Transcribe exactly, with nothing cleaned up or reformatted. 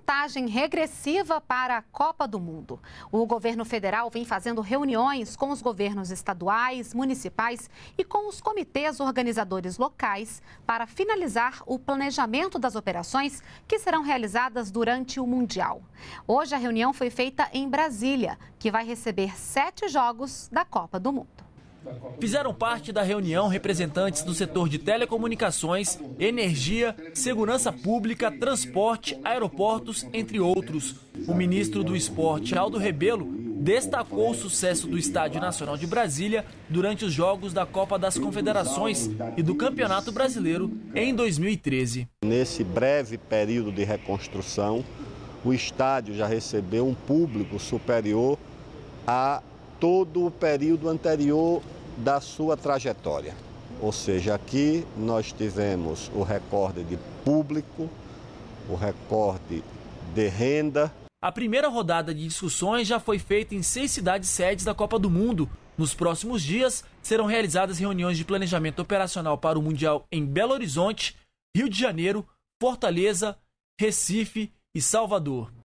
contagem regressiva para a Copa do Mundo. O governo federal vem fazendo reuniões com os governos estaduais, municipais e com os comitês organizadores locais para finalizar o planejamento das operações que serão realizadas durante o Mundial. Hoje a reunião foi feita em Brasília, que vai receber sete jogos da Copa do Mundo. Fizeram parte da reunião representantes do setor de telecomunicações, energia, segurança pública, transporte, aeroportos, entre outros. O ministro do Esporte, Aldo Rebelo, destacou o sucesso do Estádio Nacional de Brasília durante os jogos da Copa das Confederações e do Campeonato Brasileiro em dois mil e treze. Nesse breve período de reconstrução, o estádio já recebeu um público superior a todo o período anterior da sua trajetória. Ou seja, aqui nós tivemos o recorde de público, o recorde de renda. A primeira rodada de discussões já foi feita em seis cidades-sedes da Copa do Mundo. Nos próximos dias, serão realizadas reuniões de planejamento operacional para o Mundial em Belo Horizonte, Rio de Janeiro, Fortaleza, Recife e Salvador.